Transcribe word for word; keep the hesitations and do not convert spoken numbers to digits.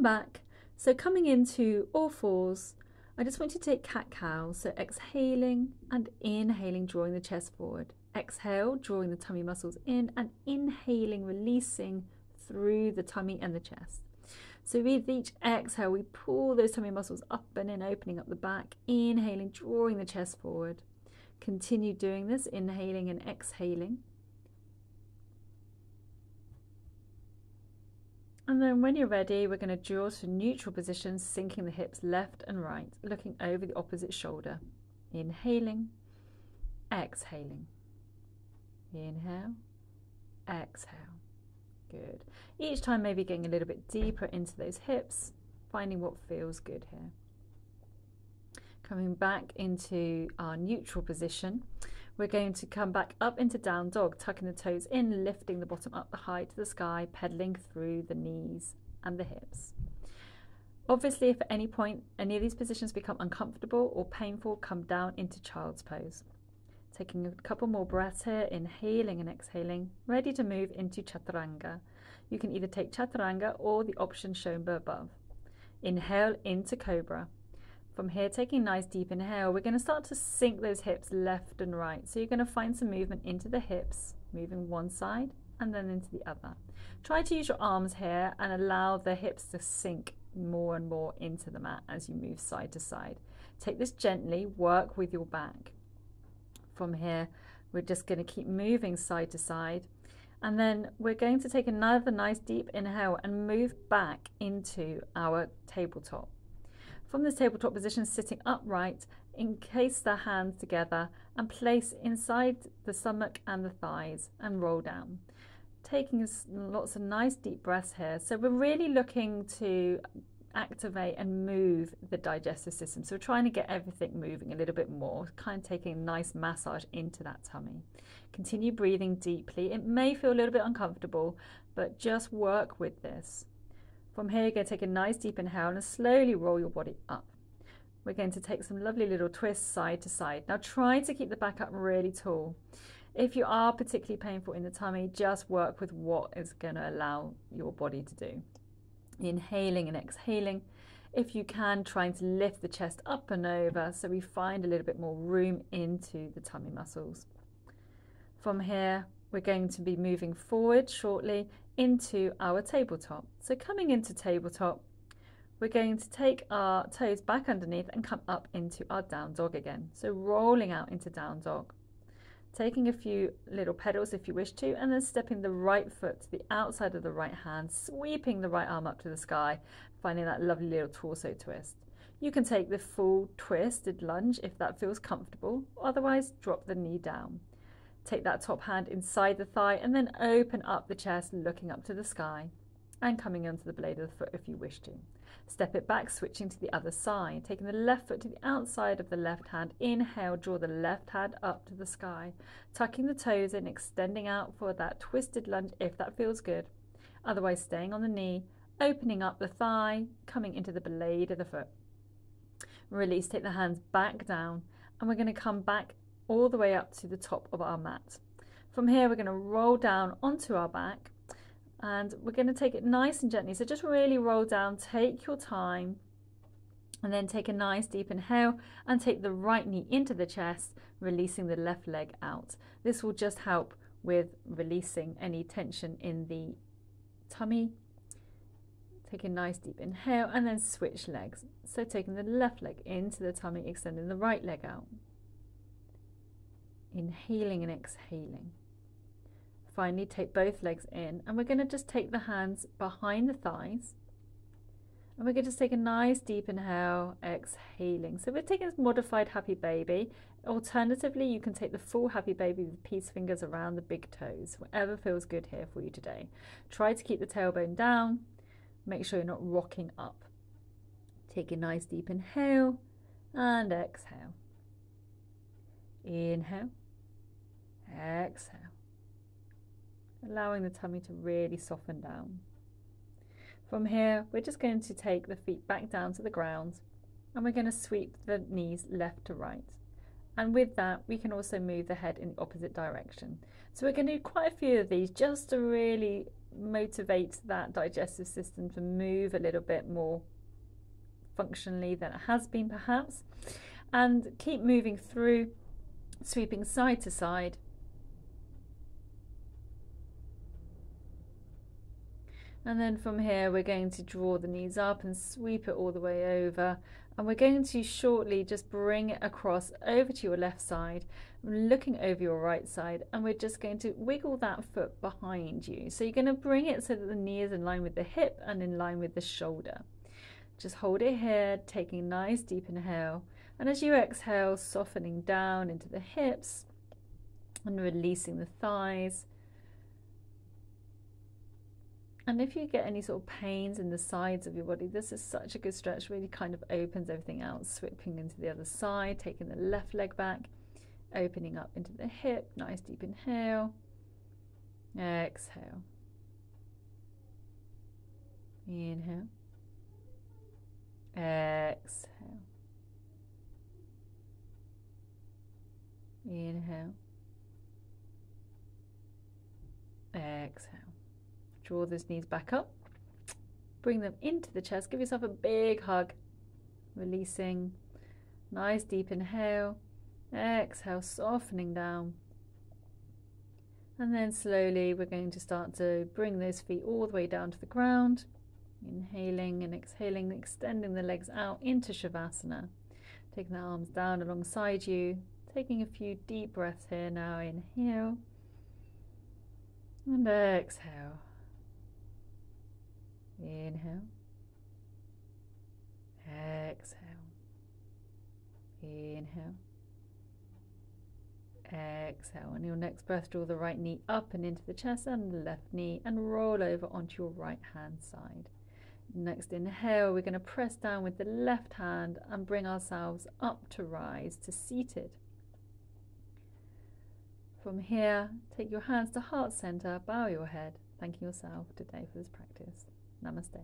come back. So coming into all fours, I just want you to take cat-cow. So exhaling and inhaling, drawing the chest forward. Exhale, drawing the tummy muscles in, and inhaling, releasing through the tummy and the chest. So with each exhale, we pull those tummy muscles up and in, opening up the back. Inhaling, drawing the chest forward. Continue doing this, inhaling and exhaling. And then when you're ready, we're going to draw to neutral position, sinking the hips left and right, looking over the opposite shoulder. Inhaling, exhaling. Inhale, exhale. Good. Each time maybe getting a little bit deeper into those hips, finding what feels good here. Coming back into our neutral position, we're going to come back up into down dog, tucking the toes in, lifting the bottom up the high to the sky, pedaling through the knees and the hips. Obviously, if at any point any of these positions become uncomfortable or painful, come down into child's pose. Taking a couple more breaths here, inhaling and exhaling, ready to move into chaturanga. You can either take chaturanga or the option shown above. Inhale into cobra. From here, taking a nice deep inhale, we're going to start to sink those hips left and right. So you're going to find some movement into the hips, moving one side and then into the other. Try to use your arms here and allow the hips to sink more and more into the mat as you move side to side. Take this gently, work with your back. From here, we're just going to keep moving side to side. And then we're going to take another nice deep inhale and move back into our tabletop. From this tabletop position, sitting upright, encase the hands together and place inside the stomach and the thighs and roll down. Taking lots of nice deep breaths here. So we're really looking to activate and move the digestive system. So we're trying to get everything moving a little bit more, kind of taking a nice massage into that tummy. Continue breathing deeply. It may feel a little bit uncomfortable, but just work with this. From here, you're going to take a nice deep inhale and slowly roll your body up. We're going to take some lovely little twists side to side. Now try to keep the back up really tall. If you are particularly painful in the tummy, just work with what is going to allow your body to do. Inhaling and exhaling. If you can, trying to lift the chest up and over so we find a little bit more room into the tummy muscles. From here, we're going to be moving forward shortly into our tabletop. So coming into tabletop, we're going to take our toes back underneath and come up into our down dog again. So rolling out into down dog. Taking a few little pedals if you wish to, and then stepping the right foot to the outside of the right hand, sweeping the right arm up to the sky, finding that lovely little torso twist. You can take the full twisted lunge if that feels comfortable, otherwise drop the knee down. Take that top hand inside the thigh and then open up the chest, looking up to the sky and coming onto the blade of the foot if you wish to. Step it back, switching to the other side, taking the left foot to the outside of the left hand. Inhale, draw the left hand up to the sky, tucking the toes in, extending out for that twisted lunge if that feels good. Otherwise, staying on the knee, opening up the thigh, coming into the blade of the foot. Release, take the hands back down, and we're going to come back all the way up to the top of our mat. From here, we're going to roll down onto our back and we're going to take it nice and gently. So just really roll down, take your time, and then take a nice deep inhale and take the right knee into the chest, releasing the left leg out. This will just help with releasing any tension in the tummy. Take a nice deep inhale and then switch legs. So taking the left leg into the tummy, extending the right leg out. Inhaling and exhaling. Finally, take both legs in, and we're going to just take the hands behind the thighs, and we're going to just take a nice deep inhale, exhaling. So we're taking this modified happy baby. Alternatively, you can take the full happy baby with peace fingers around the big toes, whatever feels good here for you today. Try to keep the tailbone down, make sure you're not rocking up. Take a nice deep inhale and exhale. Inhale, exhale, allowing the tummy to really soften down. From here, we're just going to take the feet back down to the ground, and we're going to sweep the knees left to right. And with that, we can also move the head in the opposite direction. So we're going to do quite a few of these just to really motivates that digestive system to move a little bit more functionally than it has been perhaps, and keep moving through, sweeping side to side. And then from here we're going to draw the knees up and sweep it all the way over, and we're going to shortly just bring it across over to your left side, looking over your right side, and we're just going to wiggle that foot behind you. So you're going to bring it so that the knee is in line with the hip and in line with the shoulder. Just hold it here, taking a nice deep inhale, and as you exhale, softening down into the hips and releasing the thighs. And if you get any sort of pains in the sides of your body, this is such a good stretch, really kind of opens everything out, sweeping into the other side, taking the left leg back, opening up into the hip, nice deep inhale, exhale, inhale, exhale, inhale, exhale. Draw those knees back up, bring them into the chest, give yourself a big hug, releasing, nice deep inhale, exhale, softening down, and then slowly we're going to start to bring those feet all the way down to the ground, inhaling and exhaling, extending the legs out into Shavasana, taking the arms down alongside you, taking a few deep breaths here now, inhale, and exhale. Inhale, exhale, inhale, exhale. On your next breath, draw the right knee up and into the chest and the left knee, and roll over onto your right hand side. Next inhale, we're going to press down with the left hand and bring ourselves up to rise to seated. From here, take your hands to heart center, bow your head, thanking yourself today for this practice. Namaste.